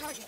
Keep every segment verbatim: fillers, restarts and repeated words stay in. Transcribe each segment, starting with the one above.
target.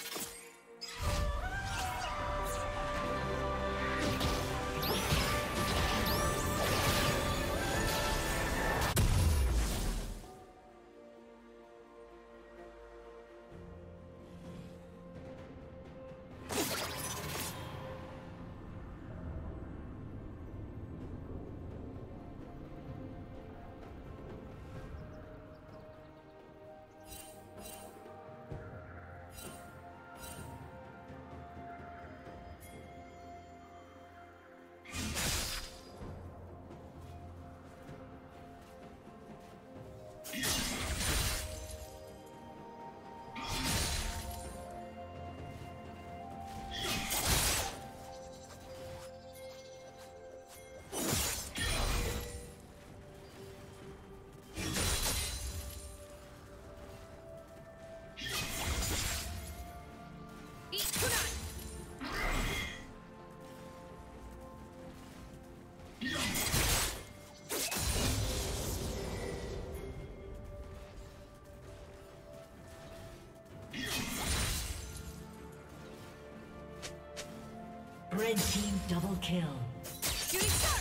Red team double kill. Shooting start!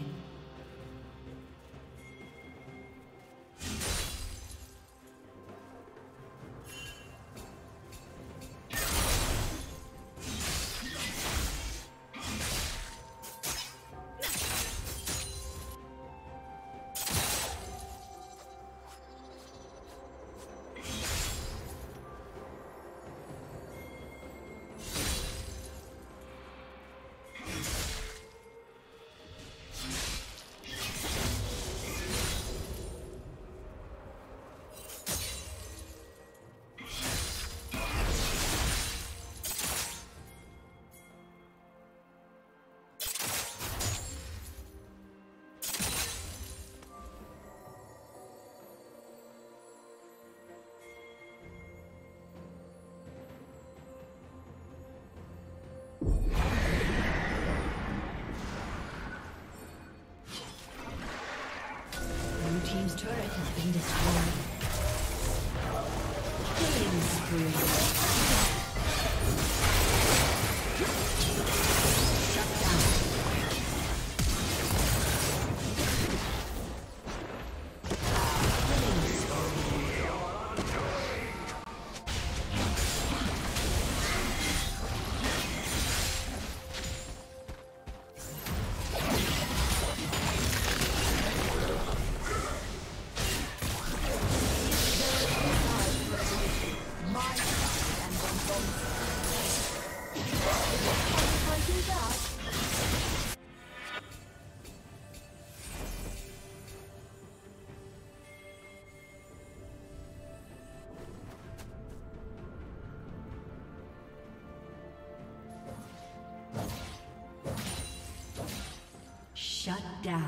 Shut down.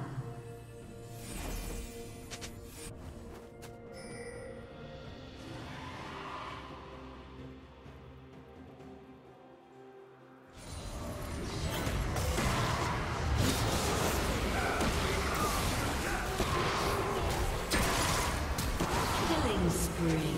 Killing spree.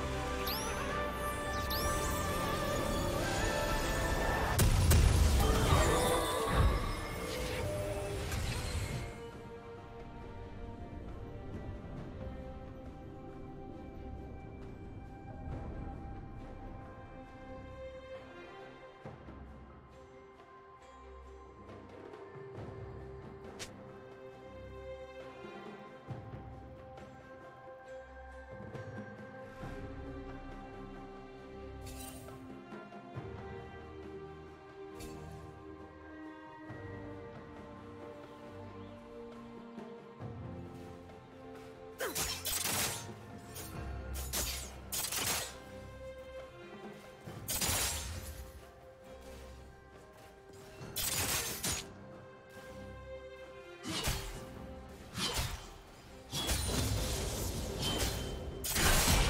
Red team's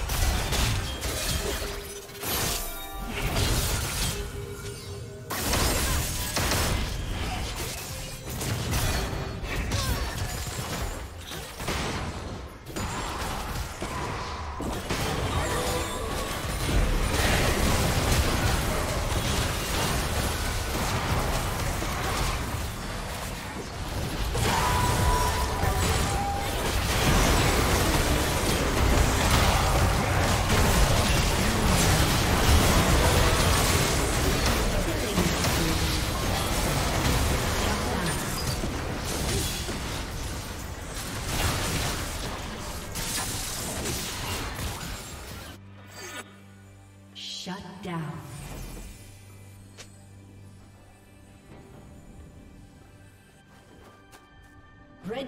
turret has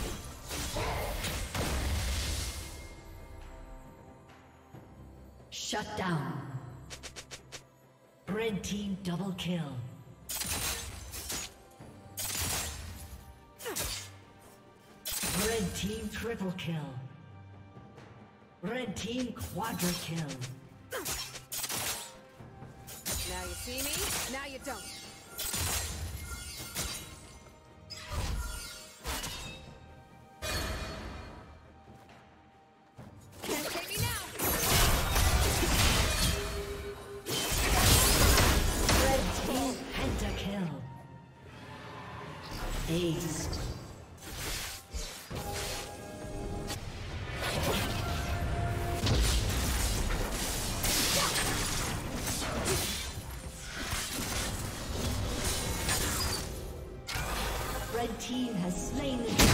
been destroyed. Shut down. Red team double kill. Red team triple kill. Red team quadra kill. Now you see me, now you don't. Can't take me now. Red team pentakill. Aced. Red team has slain the dragon.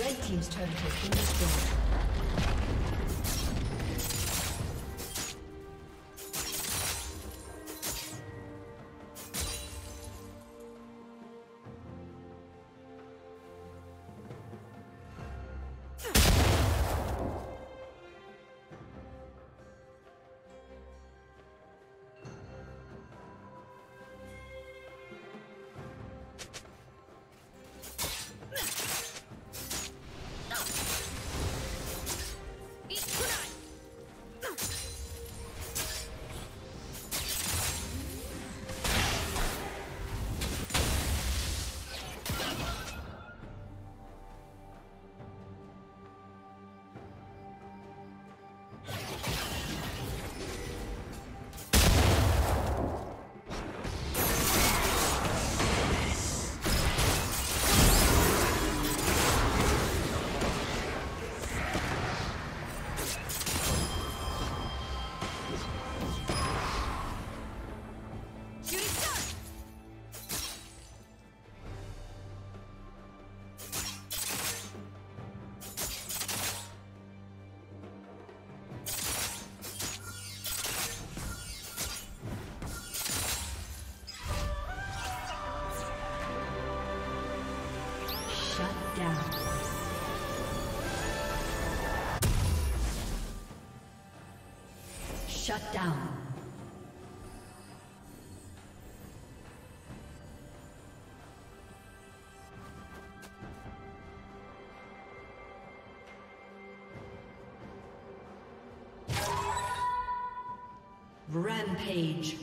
Red team's turret has been destroyed. Shut down. Rampage.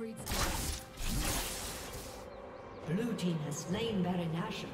breeds death. Blue team has slain Baron Nashor.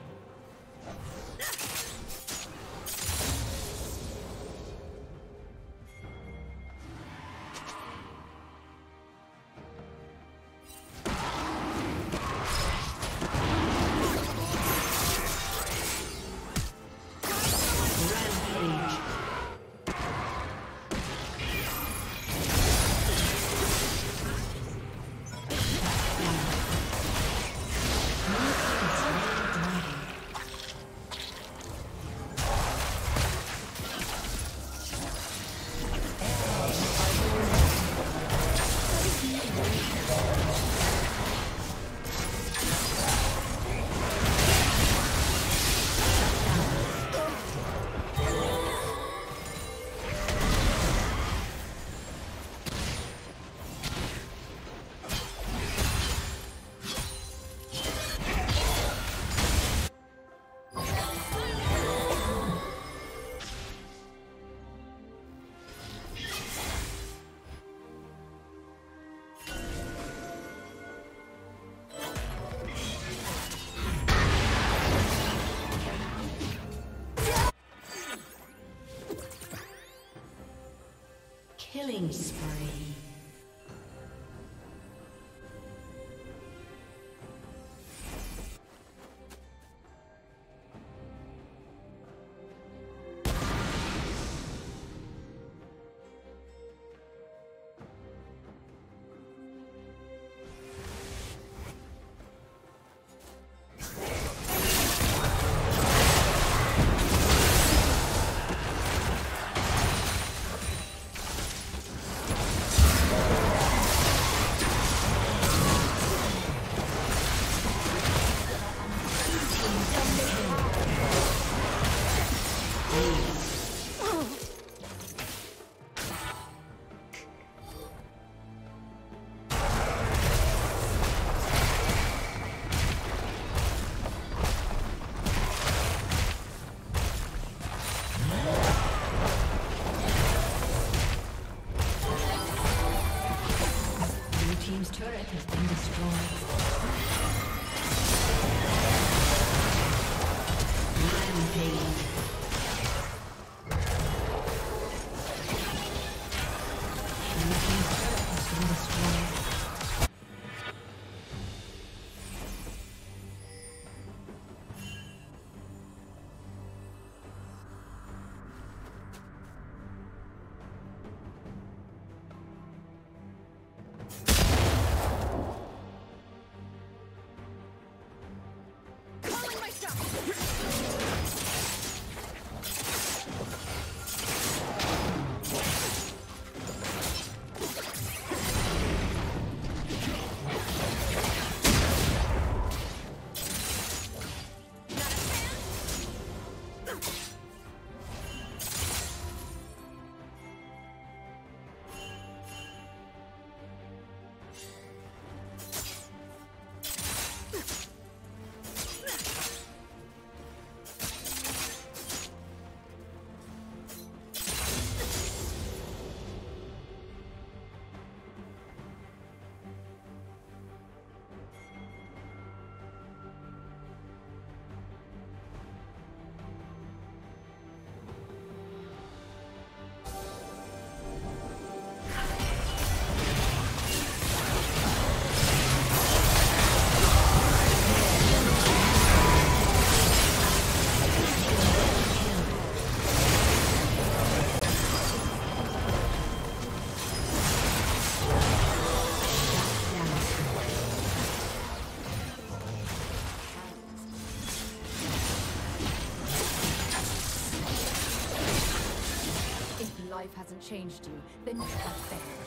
Killing spree. Hasn't changed you, then you have failed.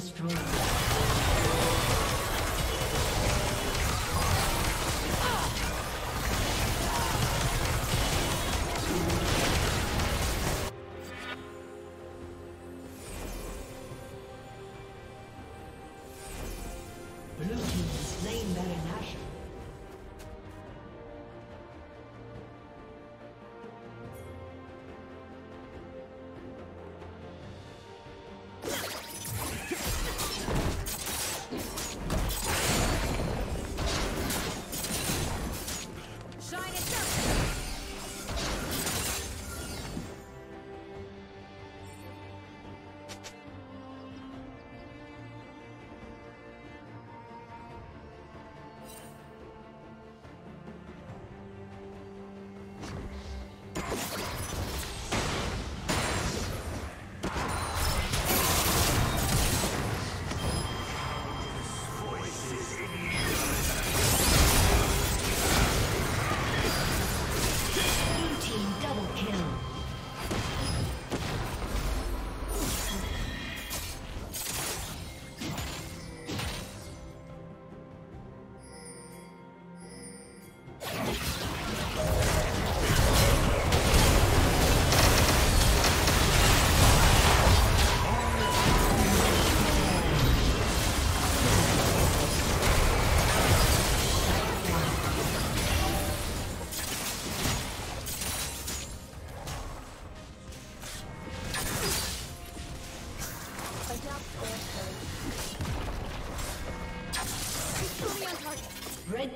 destroyed. Red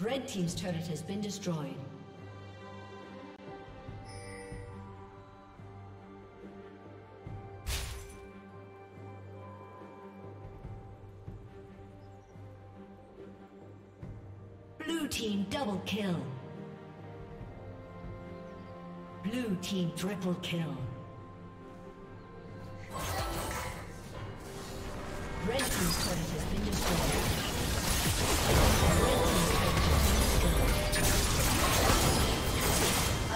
Red team's turret has been destroyed. Blue team double kill. Blue team triple kill. Red team's turret has been destroyed. Red team's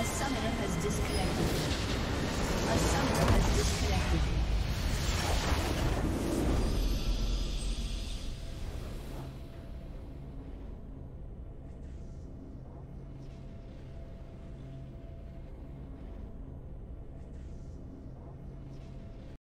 A summoner has disconnected. A summoner has